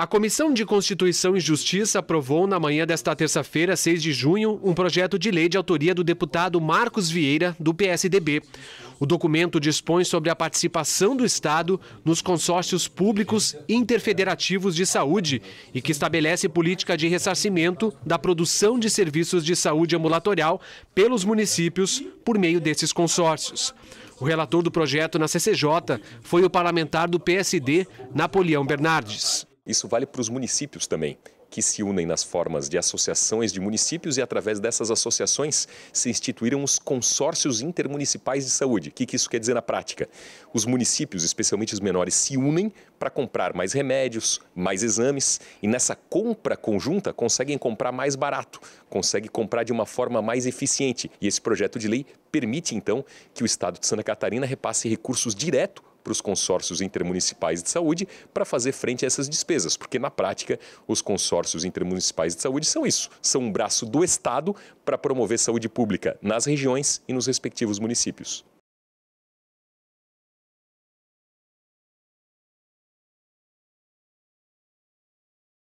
A Comissão de Constituição e Justiça aprovou na manhã desta terça-feira, 6 de junho, um projeto de lei de autoria do deputado Marcos Vieira, do PSDB. O documento dispõe sobre a participação do Estado nos consórcios públicos interfederativos de saúde e que estabelece política de ressarcimento da produção de serviços de saúde ambulatorial pelos municípios por meio desses consórcios. O relator do projeto na CCJ foi o parlamentar do PSD, Napoleão Bernardes. Isso vale para os municípios também, que se unem nas formas de associações de municípios e, através dessas associações, se instituíram os consórcios intermunicipais de saúde. O que isso quer dizer na prática? Os municípios, especialmente os menores, se unem para comprar mais remédios, mais exames e, nessa compra conjunta, conseguem comprar mais barato, conseguem comprar de uma forma mais eficiente. E esse projeto de lei permite, então, que o Estado de Santa Catarina repasse recursos direto para os consórcios intermunicipais de saúde para fazer frente a essas despesas, porque na prática os consórcios intermunicipais de saúde são isso, são um braço do Estado para promover saúde pública nas regiões e nos respectivos municípios.